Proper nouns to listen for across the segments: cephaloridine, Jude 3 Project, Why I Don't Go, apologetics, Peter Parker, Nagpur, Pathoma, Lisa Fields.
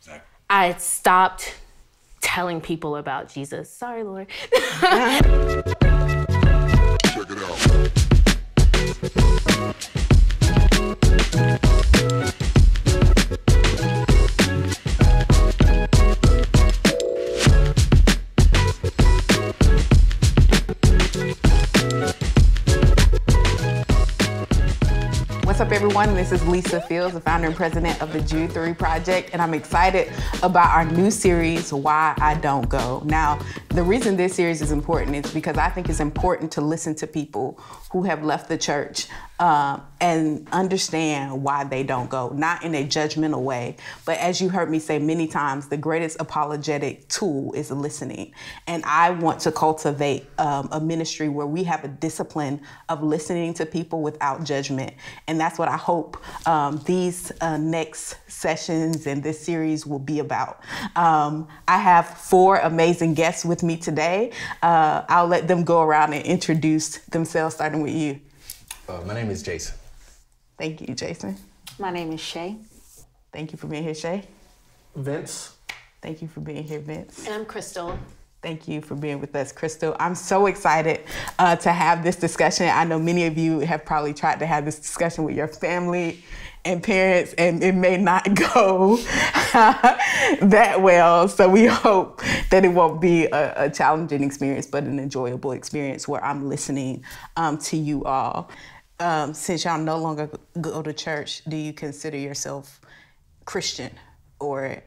Exactly. I stopped telling people about Jesus. Sorry, Lord. Check it out. What's up, everyone? This is Lisa Fields, the founder and president of the Jude 3 Project, and I'm excited about our new series, Why I Don't Go. Now, the reason this series is important is because I think it's important to listen to people who have left the church and understand why they don't go, not in a judgmental way, but as you heard me say many times, the greatest apologetic tool is listening. And I want to cultivate a ministry where we have a discipline of listening to people without judgment. And that's what I hope these next sessions and this series will be about. I have four amazing guests with me today. I'll let them go around and introduce themselves, starting with you. My name is Jason. Thank you, Jason. My name is Shay. Thank you for being here, Shay. Vince. Thank you for being here, Vince. And I'm Crystal. Thank you for being with us, Crystal. I'm so excited to have this discussion. I know many of you have probably tried to have this discussion with your family and parents, and it may not go that well. So we hope that it won't be a challenging experience, but an enjoyable experience where I'm listening to you all. Since y'all no longer go to church, do you consider yourself Christian, or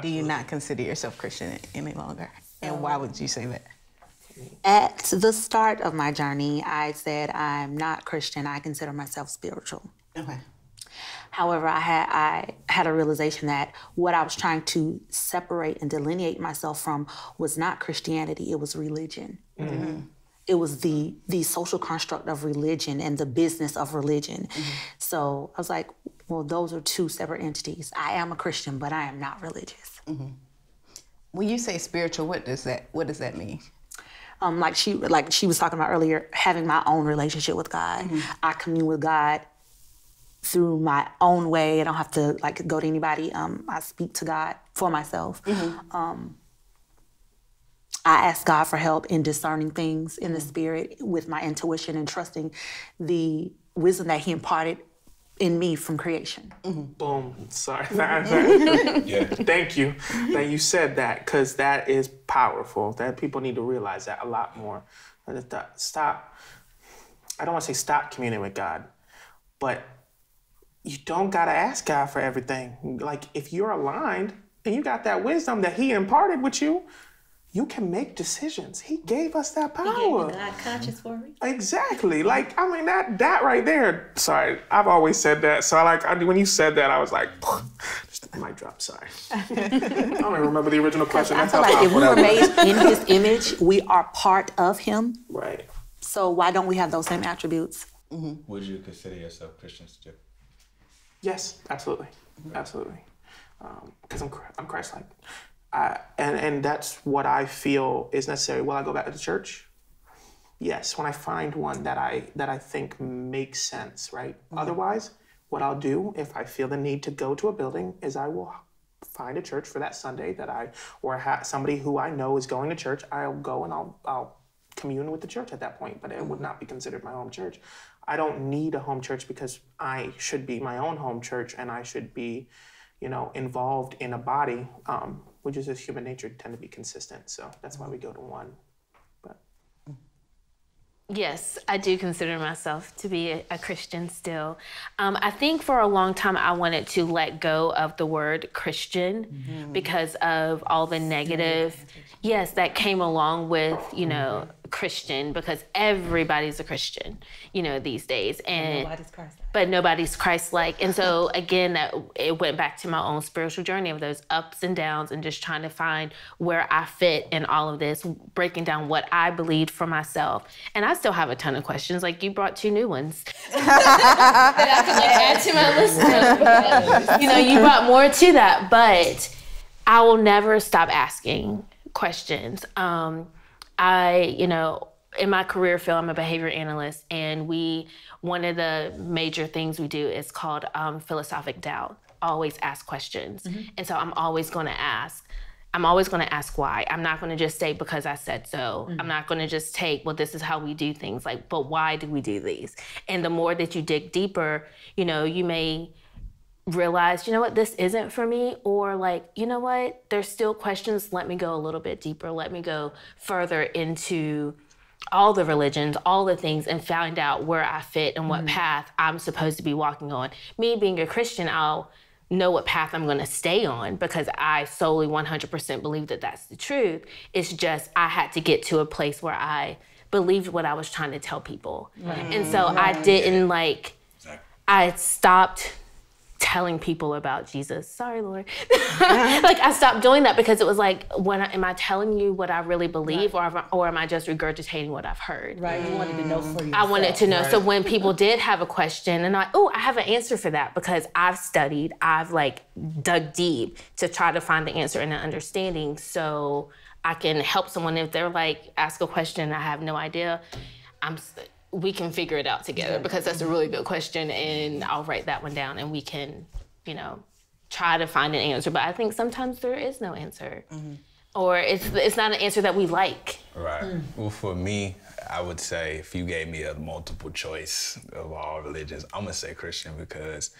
do you not consider yourself Christian any longer? And why would you say that? At the start of my journey, I said I'm not Christian. I consider myself spiritual. Okay. However, I had a realization that what I was trying to separate and delineate myself from was not Christianity. It was religion. Mm-hmm. It was the social construct of religion and the business of religion. Mm-hmm. So I was like, well, those are two separate entities. I am a Christian, but I am not religious. Mm-hmm. When you say spiritual, what does that mean? Like she was talking about earlier, having my own relationship with God. Mm-hmm. I commune with God through my own way. I don't have to like go to anybody. I speak to God for myself. Mm-hmm. I ask God for help in discerning things in the spirit with my intuition and trusting the wisdom that He imparted in me from creation. Mm-hmm. Boom. Sorry. Yeah. Thank you said that, because that is powerful. That people need to realize that a lot more. Stop. I don't want to say stop communing with God, but you don't gotta ask God for everything. Like if you're aligned and you got that wisdom that He imparted with you, you can make decisions. He gave us that power. He gave you that conscious for me. Exactly. Like, I mean, that right there. Sorry, I've always said that. So when you said that, I was like, just mic drop, sorry. I don't even remember the original question. I feel like if we were made in His image, we are part of Him. Right. So why don't we have those same attributes? Mm-hmm. Would you consider yourself Christians too? Yes, absolutely. Okay. Absolutely. Because I'm Christ-like. And that's what I feel is necessary. Will I go back to the church? Yes, when I find one that I think makes sense, right? Mm-hmm. Otherwise, what I'll do if I feel the need to go to a building is I will find a church for that Sunday or somebody who I know is going to church. I'll go and I'll commune with the church at that point, but it would not be considered my home church. I don't need a home church because I should be my own home church, and I should be, involved in a body. Which is just human nature, tend to be consistent. So that's why we go to one. But yes, I do consider myself to be a Christian still. I think for a long time I wanted to let go of the word Christian because of all the negative, yes, that came along with, Christian, because everybody's a Christian, these days. And nobody's Christ. But nobody's Christ-like. And so again, it went back to my own spiritual journey of those ups and downs and just trying to find where I fit in all of this, breaking down what I believed for myself. And I still have a ton of questions. Like you brought two new ones that I can add to my list. You brought more to that, but I will never stop asking questions. In my career field, I'm a behavior analyst, and one of the major things we do is called philosophic doubt. always ask questions. Mm-hmm. And so I'm always going to ask why. I'm not going to just say because I said so. Mm-hmm. I'm not going to just take, well, this is how we do things. Like, but why do we do these? And the more that you dig deeper, you know, you may realize, you know what, this isn't for me, or like, you know what, there's still questions. Let me go a little bit deeper. Let me go further into all the religions, all the things, and find out where I fit and what mm-hmm. path I'm supposed to be walking on. Me being a Christian, I'll know what path I'm going to stay on because I solely 100% believe that that's the truth. It's just I had to get to a place where I believed what I was trying to tell people. Mm-hmm. And so I didn't like, I stopped telling people about Jesus. Sorry, Lord. Like, I stopped doing that because it was like, am I telling you what I really believe, right, or am I just regurgitating what I've heard? Right, you wanted to know for yourself. I wanted to know. Right. So when people did have a question, and like, oh, I have an answer for that because I've studied, I've like dug deep to try to find the answer and the understanding so I can help someone if they're like, ask a question, I have no idea. We can figure it out together because that's a really good question, and I'll write that one down and we can, you know, try to find an answer. But I think sometimes there is no answer, mm-hmm. or it's not an answer that we like. Right. Mm. Well, for me, I would say if you gave me a multiple choice of all religions, I'm gonna say Christian because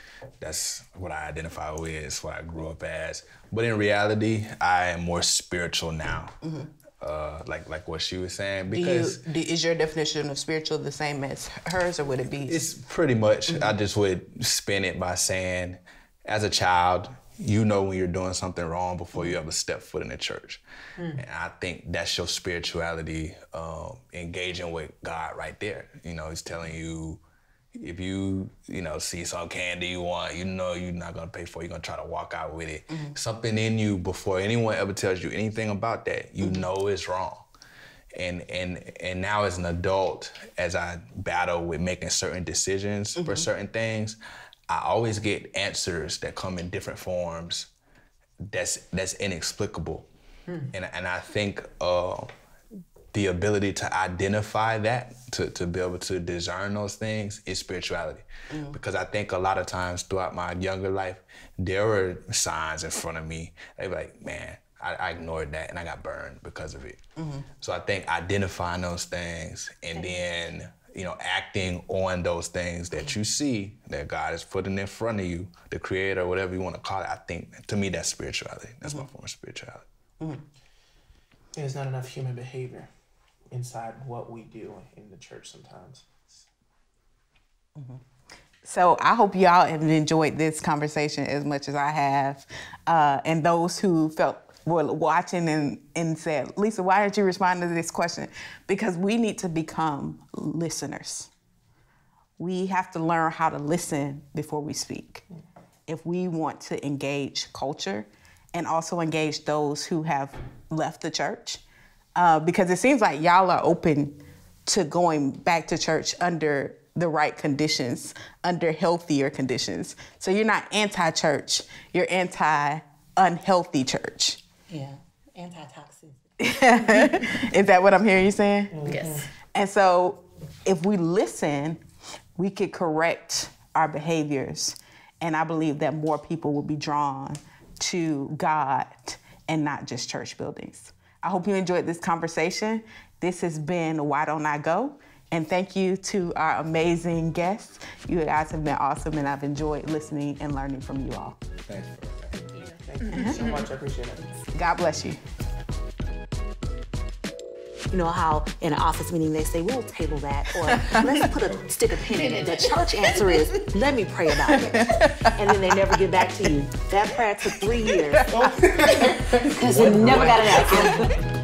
that's what I identify with, it's what I grew up as. But in reality, I am more spiritual now. Mm-hmm. Like what she was saying, because... Is your definition of spiritual the same as hers, or would it be? It's pretty much, mm-hmm. I just would spin it by saying, as a child, you know when you're doing something wrong before you ever step foot in the church. Mm. And I think that's your spirituality, engaging with God right there. You know, he's telling you, if you, you know, see some candy you want, you know you're not gonna pay for it, you're gonna try to walk out with it. Mm-hmm. Something in you, before anyone ever tells you anything about that, you mm-hmm. know it's wrong. And now as an adult, as I battle with making certain decisions mm-hmm. for certain things, I always get answers that come in different forms that's inexplicable. Mm-hmm. And I think the ability to identify that, to be able to discern those things, is spirituality. Mm-hmm. Because I think a lot of times throughout my younger life, there were signs in front of me. They were like, man, I ignored that and I got burned because of it. Mm-hmm. So I think identifying those things and then, you know, acting on those things that you see, that God is putting in front of you, the creator, whatever you want to call it, I think, to me, that's spirituality. That's mm-hmm. my form of spirituality. Mm-hmm. There's not enough human behavior inside what we do in the church sometimes. Mm-hmm. So I hope y'all have enjoyed this conversation as much as I have. And those who were watching and said, Lisa, why aren't you responding to this question? Because we need to become listeners. We have to learn how to listen before we speak. Mm-hmm. If we want to engage culture and also engage those who have left the church, because it seems like y'all are open to going back to church under the right conditions, under healthier conditions. So you're not anti-church, you're anti-unhealthy church. Yeah, anti-toxic. Is that what I'm hearing you saying? Yes. And so if we listen, we could correct our behaviors. And I believe that more people will be drawn to God and not just church buildings. I hope you enjoyed this conversation. This has been Why Don't I Go? And thank you to our amazing guests. You guys have been awesome, and I've enjoyed listening and learning from you all. Thanks. Thank you so much. I appreciate it. God bless you. You know how in an office meeting they say, we'll table that, or let's put a stick of pin in it. The church answer is, let me pray about it. And then they never get back to you. That prayer took 3 years. Because you never got an answer.